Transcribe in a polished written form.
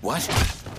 What?